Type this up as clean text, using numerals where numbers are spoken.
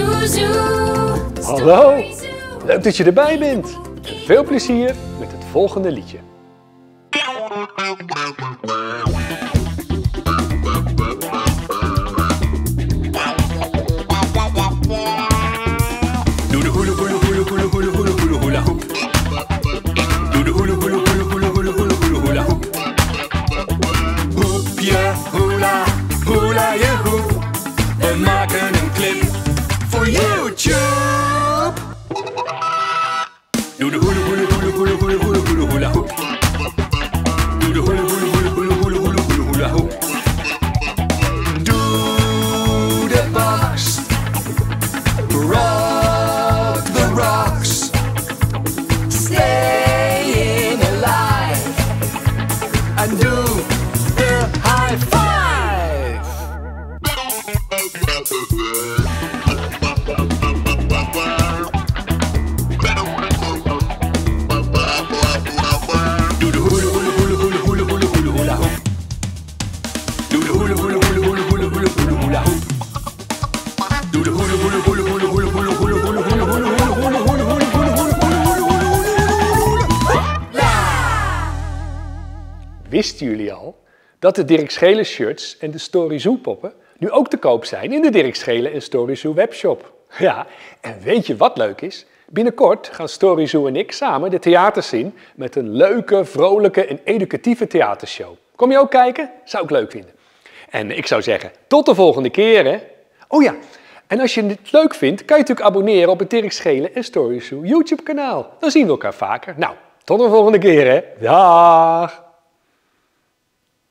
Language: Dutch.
StoryZoo. Hallo, leuk dat je erbij bent. En veel plezier met het volgende liedje. Doe de hoele hoele hoele hoele hoele hoele hoele hoela hoep. Doe de hoele hoele hoele hoele hoele hoele hoele hoela hoep. Hoep je hoela, hoela je hoep. We maken een clip voor YouTube. Doe de hoele hoele hoele hoele hoele hoele hoele hoela hoep. Doe de hoele hoele hoele hoele hoele hoele hoele hoela hoep. Doe de bars. Rock the rocks. Staying alive. And do the high five. Doe de hoele hoele hoele hoele hoele hoele hoele hoela hoep. Doe de hoele hoele hoele hoele hoele hoele hoele hoela hoep. Doe de hoele hoele hoele hoele hoele hoele hoele hoele hoele hoele hoele hoele hoele hoele hoele. Wisten jullie al dat de Dirk Scheele shirts en de StoryZoo poppen nu ook te koop zijn in de Dirk Scheele en StoryZoo webshop? Ja, en weet je wat leuk is? Binnenkort gaan StoryZoo en ik samen de theaters in met een leuke, vrolijke en educatieve theatershow. Kom je ook kijken? Zou ik leuk vinden. En ik zou zeggen, tot de volgende keer, hè? Oh ja, en als je dit leuk vindt, kan je natuurlijk abonneren op het Dirk Scheele en StoryZoo YouTube kanaal. Dan zien we elkaar vaker. Nou, tot de volgende keer, hè? Daag!